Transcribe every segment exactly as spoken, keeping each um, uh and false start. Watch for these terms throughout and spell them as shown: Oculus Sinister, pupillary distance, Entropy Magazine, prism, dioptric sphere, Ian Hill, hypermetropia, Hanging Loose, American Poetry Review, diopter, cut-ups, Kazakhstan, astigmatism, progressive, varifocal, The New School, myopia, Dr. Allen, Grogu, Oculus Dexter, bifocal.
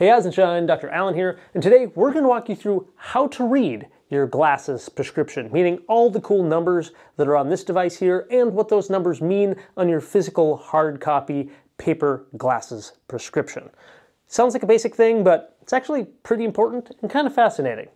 Hey guys, it's John, Doctor Allen here, and today we're going to walk you through how to read your glasses prescription, meaning all the cool numbers that are on this device here and what those numbers mean on your physical hard copy paper glasses prescription. Sounds like a basic thing, but it's actually pretty important and kind of fascinating.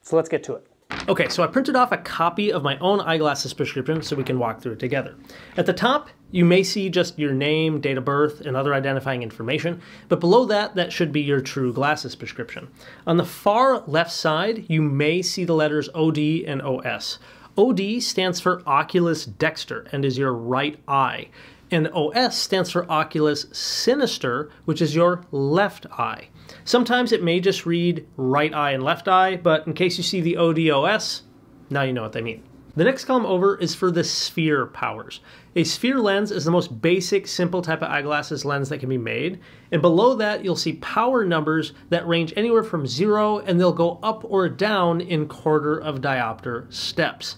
So let's get to it. Okay, so I printed off a copy of my own eyeglasses prescription so we can walk through it together. At the top, you may see just your name, date of birth, and other identifying information, but below that, that should be your true glasses prescription. On the far left side, you may see the letters O D and O S. O D stands for Oculus Dexter and is your right eye, and O S stands for Oculus Sinister, which is your left eye. Sometimes it may just read right eye and left eye, but in case you see the O D O S, now you know what they mean. The next column over is for the sphere powers. A sphere lens is the most basic, simple type of eyeglasses lens that can be made. And below that, you'll see power numbers that range anywhere from zero, and they'll go up or down in quarter of diopter steps.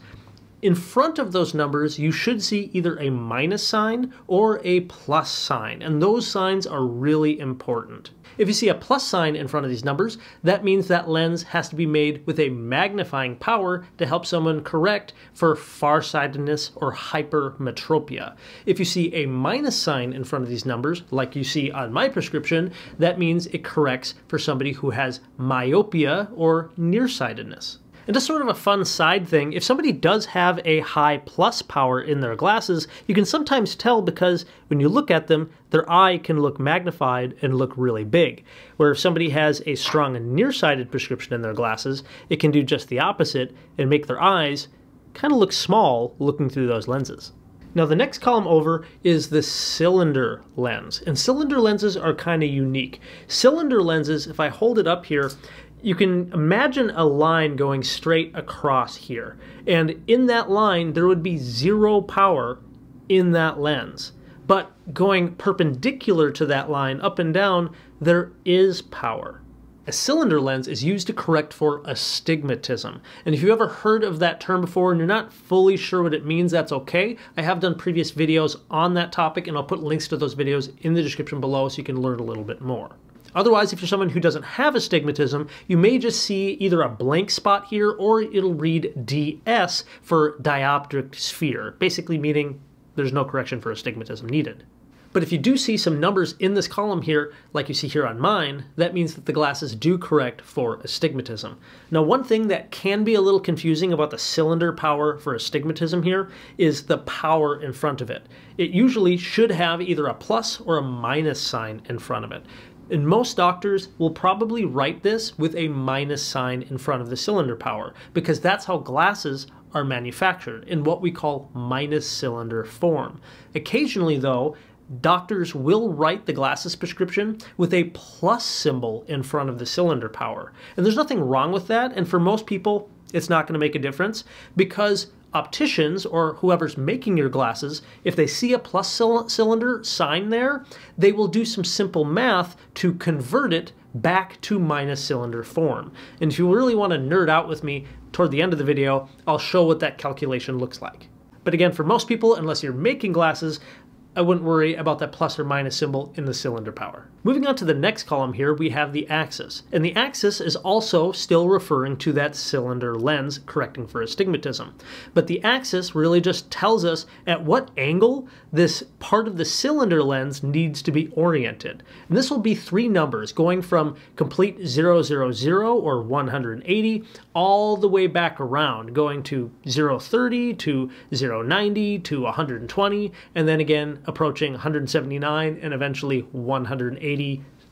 In front of those numbers, you should see either a minus sign or a plus sign, and those signs are really important. If you see a plus sign in front of these numbers, that means that lens has to be made with a magnifying power to help someone correct for farsightedness or hypermetropia. If you see a minus sign in front of these numbers, like you see on my prescription, that means it corrects for somebody who has myopia or nearsightedness. And just sort of a fun side thing, if somebody does have a high plus power in their glasses, you can sometimes tell because when you look at them, their eye can look magnified and look really big. Where if somebody has a strong and nearsighted prescription in their glasses, it can do just the opposite and make their eyes kind of look small looking through those lenses. Now the next column over is the cylinder lens, and cylinder lenses are kind of unique. Cylinder lenses, if I hold it up here, you can imagine a line going straight across here. And in that line, there would be zero power in that lens. But going perpendicular to that line, up and down, there is power. A cylinder lens is used to correct for astigmatism. And if you've ever heard of that term before and you're not fully sure what it means, that's okay. I have done previous videos on that topic, and I'll put links to those videos in the description below so you can learn a little bit more. Otherwise, if you're someone who doesn't have astigmatism, you may just see either a blank spot here or it'll read D S for dioptric sphere, basically meaning there's no correction for astigmatism needed. But if you do see some numbers in this column here, like you see here on mine, that means that the glasses do correct for astigmatism. Now, one thing that can be a little confusing about the cylinder power for astigmatism here is the power in front of it. It usually should have either a plus or a minus sign in front of it. And most doctors will probably write this with a minus sign in front of the cylinder power, because that's how glasses are manufactured, in what we call minus cylinder form. Occasionally though, doctors will write the glasses prescription with a plus symbol in front of the cylinder power. And there's nothing wrong with that, and for most people, it's not going to make a difference, because opticians, or whoever's making your glasses, if they see a plus cylinder sign there, they will do some simple math to convert it back to minus cylinder form. And if you really want to nerd out with me, toward the end of the video, I'll show what that calculation looks like. But again, for most people, unless you're making glasses, I wouldn't worry about that plus or minus symbol in the cylinder power. Moving on to the next column here, we have the axis. And the axis is also still referring to that cylinder lens correcting for astigmatism. But the axis really just tells us at what angle this part of the cylinder lens needs to be oriented. And this will be three numbers going from complete zero, zero, zero, or one hundred eighty, all the way back around, going to zero thirty, to zero ninety, to one hundred twenty, and then again, approaching one hundred seventy-nine and eventually one hundred eighty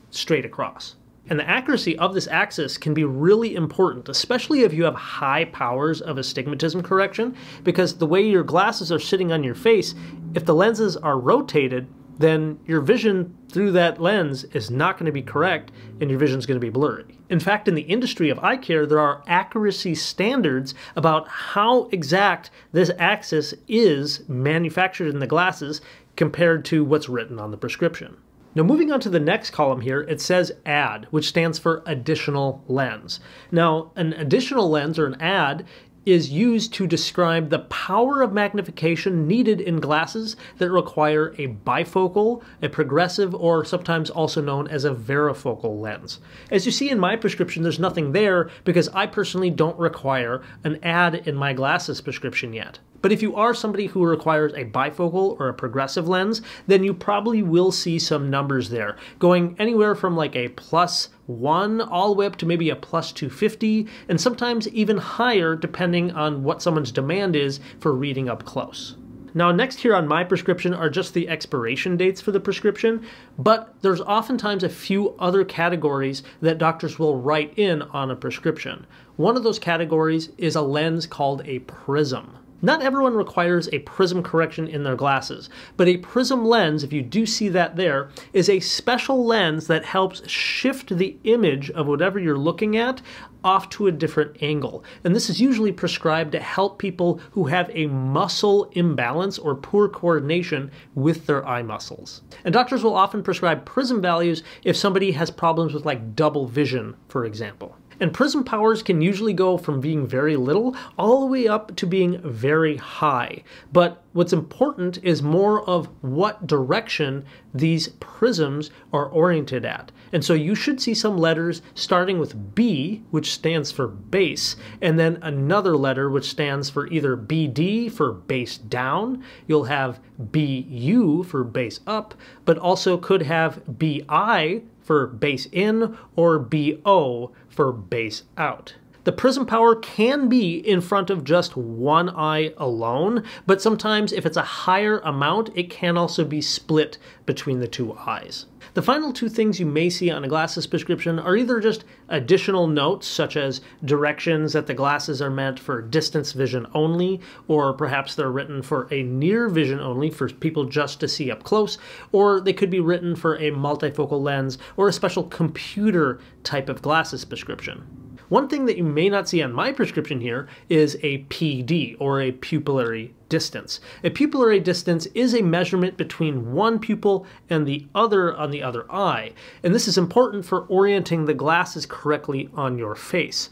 straight across. And the accuracy of this axis can be really important, especially if you have high powers of astigmatism correction, because the way your glasses are sitting on your face, if the lenses are rotated, then your vision through that lens is not going to be correct and your vision is going to be blurry. In fact, in the industry of eye care, there are accuracy standards about how exact this axis is manufactured in the glasses compared to what's written on the prescription. Now moving on to the next column here, it says add, which stands for additional lens. Now, an additional lens or an add is used to describe the power of magnification needed in glasses that require a bifocal, a progressive, or sometimes also known as a varifocal lens. As you see in my prescription, there's nothing there because I personally don't require an add in my glasses prescription yet. But if you are somebody who requires a bifocal or a progressive lens, then you probably will see some numbers there, going anywhere from like a plus one all the way up to maybe a plus two fifty, and sometimes even higher depending on what someone's demand is for reading up close. Now next here on my prescription are just the expiration dates for the prescription, but there's oftentimes a few other categories that doctors will write in on a prescription. One of those categories is a lens called a prism. Not everyone requires a prism correction in their glasses, but a prism lens, if you do see that there, is a special lens that helps shift the image of whatever you're looking at off to a different angle. And this is usually prescribed to help people who have a muscle imbalance or poor coordination with their eye muscles. And doctors will often prescribe prism values if somebody has problems with like double vision, for example. And prism powers can usually go from being very little all the way up to being very high. But what's important is more of what direction these prisms are oriented at. And so you should see some letters starting with B, which stands for base, and then another letter which stands for either B D for base down, you'll have B U for base up, but also could have B I for base in, or B O for base out. The prism power can be in front of just one eye alone, but sometimes if it's a higher amount, it can also be split between the two eyes. The final two things you may see on a glasses prescription are either just additional notes, such as directions that the glasses are meant for distance vision only, or perhaps they're written for a near vision only for people just to see up close, or they could be written for a multifocal lens or a special computer type of glasses prescription. One thing that you may not see on my prescription here is a P D, or a pupillary distance. A pupillary distance is a measurement between one pupil and the other on the other eye, and this is important for orienting the glasses correctly on your face.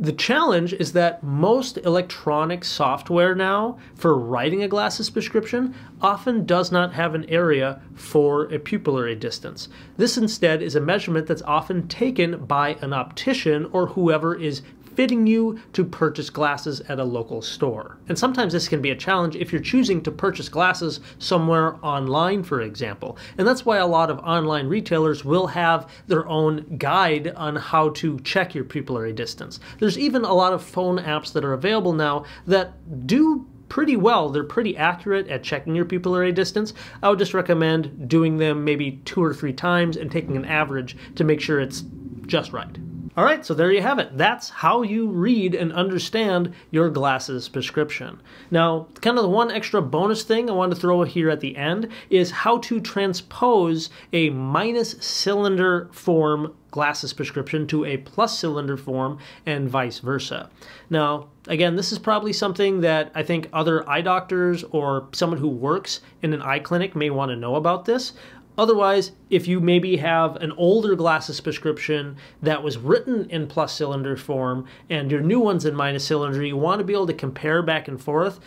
The challenge is that most electronic software now for writing a glasses prescription often does not have an area for a pupillary distance. This instead is a measurement that's often taken by an optician or whoever is fitting you to purchase glasses at a local store. And sometimes this can be a challenge if you're choosing to purchase glasses somewhere online, for example. And that's why a lot of online retailers will have their own guide on how to check your pupillary distance. There's even a lot of phone apps that are available now that do pretty well. They're pretty accurate at checking your pupillary distance. I would just recommend doing them maybe two or three times and taking an average to make sure it's just right. All right, so there you have it. That's how you read and understand your glasses prescription. Now, kind of the one extra bonus thing I wanted to throw here at the end is how to transpose a minus cylinder form glasses prescription to a plus cylinder form and vice versa. Now, again, this is probably something that I think other eye doctors or someone who works in an eye clinic may want to know about this. Otherwise, if you maybe have an older glasses prescription that was written in plus cylinder form and your new one's in minus cylinder, you want to be able to compare back and forth,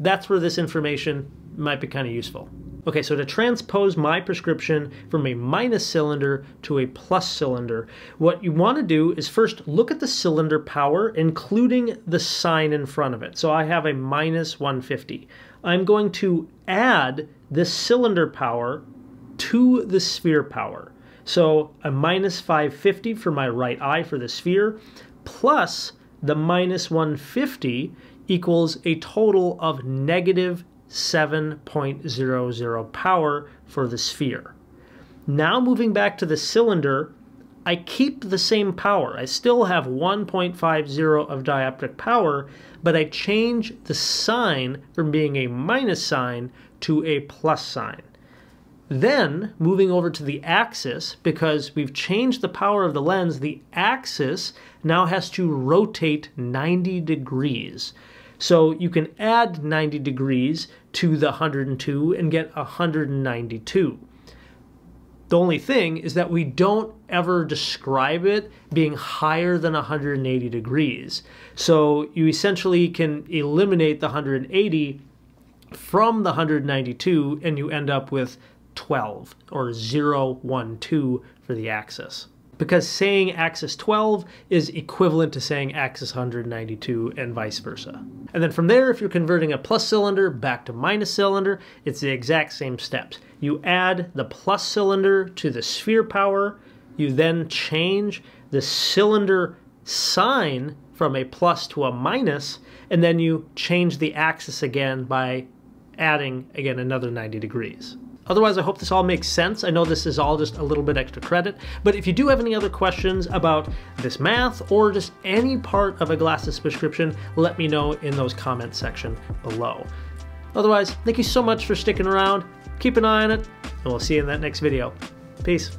that's where this information might be kind of useful. Okay, so to transpose my prescription from a minus cylinder to a plus cylinder, what you want to do is first look at the cylinder power, including the sign in front of it. So I have a minus one fifty. I'm going to add this cylinder power to the sphere power. So a minus five fifty for my right eye for the sphere, plus the minus one fifty equals a total of negative seven point zero zero power for the sphere. Now moving back to the cylinder, I keep the same power. I still have one point five zero of dioptric power, but I change the sign from being a minus sign to a plus sign. Then, moving over to the axis, because we've changed the power of the lens, the axis now has to rotate ninety degrees. So you can add ninety degrees to the one hundred two and get one hundred ninety-two. The only thing is that we don't ever describe it being higher than one hundred eighty degrees. So you essentially can eliminate the one hundred eighty from the one hundred ninety-two and you end up with twelve, or zero, one, two for the axis. Because saying axis twelve is equivalent to saying axis one hundred ninety-two and vice versa. And then from there, if you're converting a plus cylinder back to minus cylinder, it's the exact same steps. You add the plus cylinder to the sphere power, you then change the cylinder sign from a plus to a minus, and then you change the axis again by adding, again, another ninety degrees. Otherwise, I hope this all makes sense. I know this is all just a little bit extra credit, but if you do have any other questions about this math or just any part of a glasses prescription, let me know in those comment section below. Otherwise, thank you so much for sticking around. Keep an eye on it, and we'll see you in that next video. Peace.